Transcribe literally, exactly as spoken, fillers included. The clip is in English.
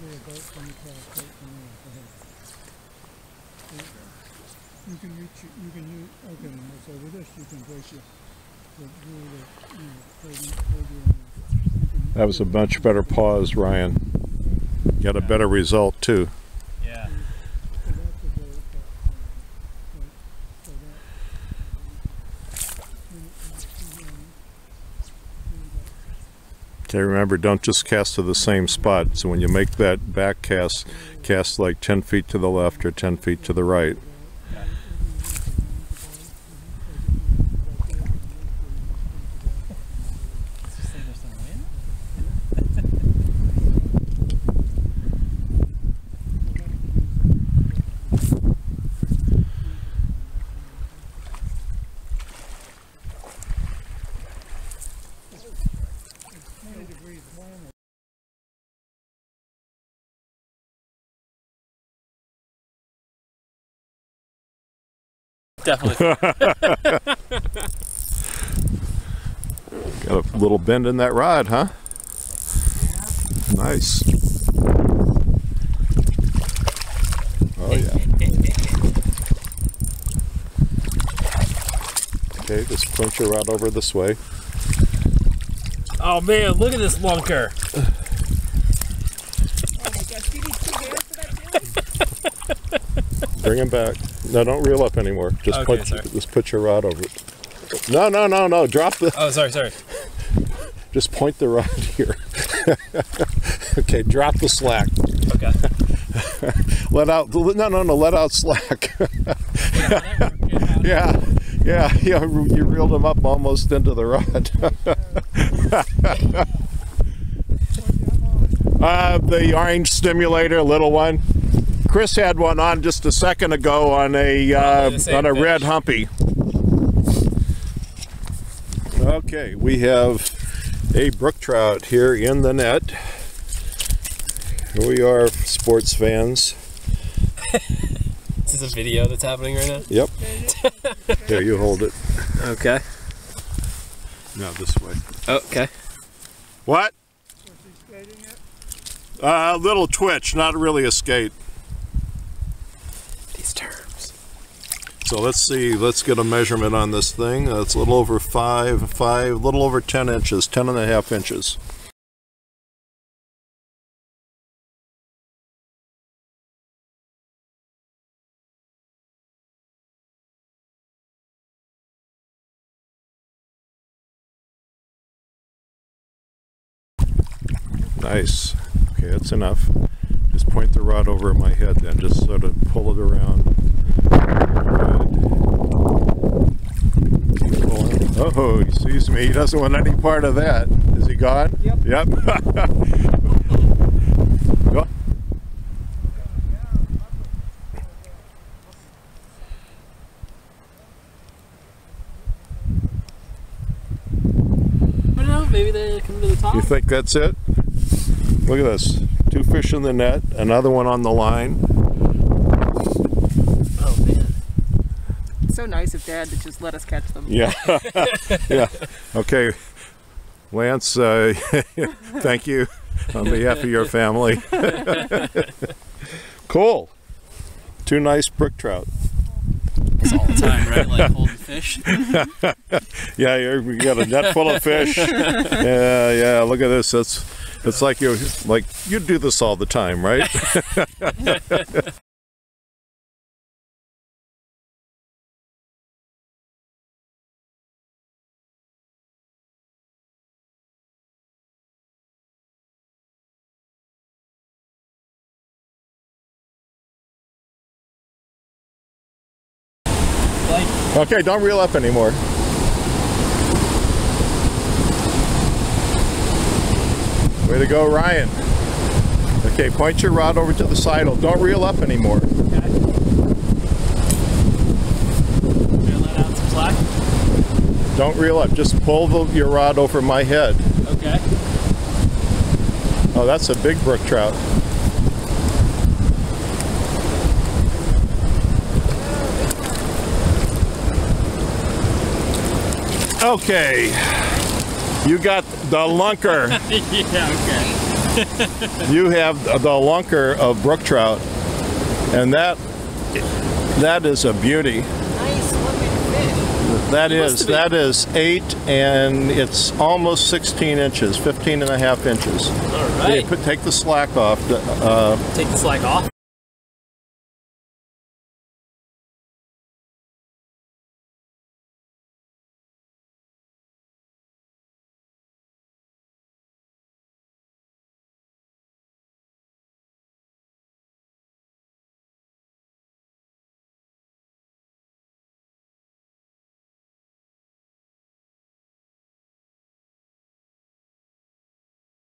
clear boat from the tail, straight from there, go ahead. You can reach, you can use, okay, so with this you can brace your, the rule that, you know, holding, holding. That was a much better pause, Ryan. Got a better result too. Yeah. Okay, remember, don't just cast to the same spot. So when you make that back cast, cast like ten feet to the left or ten feet to the right. Definitely. Got a little bend in that rod, huh? Yeah. Nice. Oh yeah. Okay, just punch your rod over this way. Oh man, look at this lunker. Oh my gosh, you need two bears for that. Bring him back. No, don't reel up anymore. Just okay, put sorry. just put your rod over it. No, no, no, no. Drop the. Oh, sorry, sorry. Just point the rod here. Okay, drop the slack. Okay. Let out. No, no, no. Let out slack. yeah, yeah, yeah. You reeled him up almost into the rod. uh, the orange stimulator, little one. Chris had one on just a second ago on a uh, on a fish. Red humpy. Okay, we have a brook trout here in the net. Here we are, sports fans. This is a video that's happening right now. Yep. There, you hold it. Okay. No, this way. Okay. What? Was he skating it? Uh, a little twitch, not really a skate. Terms. So let's see, let's get a measurement on this thing. Uh, it's a little over five, five, a little over ten inches, ten and a half inches. Nice. Okay, that's enough. Just point the rod over my head, then just sort of pull it around. Keep pulling. Oh, he sees me. He doesn't want any part of that. Is he gone? Yep. Yep. Go. I don't know. Maybe they come to the top. You think that's it? Look at this. Two fish in the net, another one on the line. Oh man. It's so nice of Dad to just let us catch them. Yeah. Yeah. Okay. Lance, uh, thank you on behalf of your family. Cool. Two nice brook trout. It's all the time, right? Like holding fish. Yeah, you're, you got a net full of fish. Yeah, yeah, look at this. That's It's like you like you do this all the time, right? Okay, don't reel up anymore. Way to go, Ryan. Okay, point your rod over to the sidle. Don't reel up anymore. Okay. Let out some slack. Don't reel up. Just pull the, your rod over my head. Okay. Oh, that's a big brook trout. Okay. You got the lunker. Yeah, okay. you have the lunker of brook trout, and that that is a beauty. Nice looking fish. That is that is eight, and it's almost sixteen inches, fifteen and a half inches. All right. They put, take the slack off. Uh, take the slack off.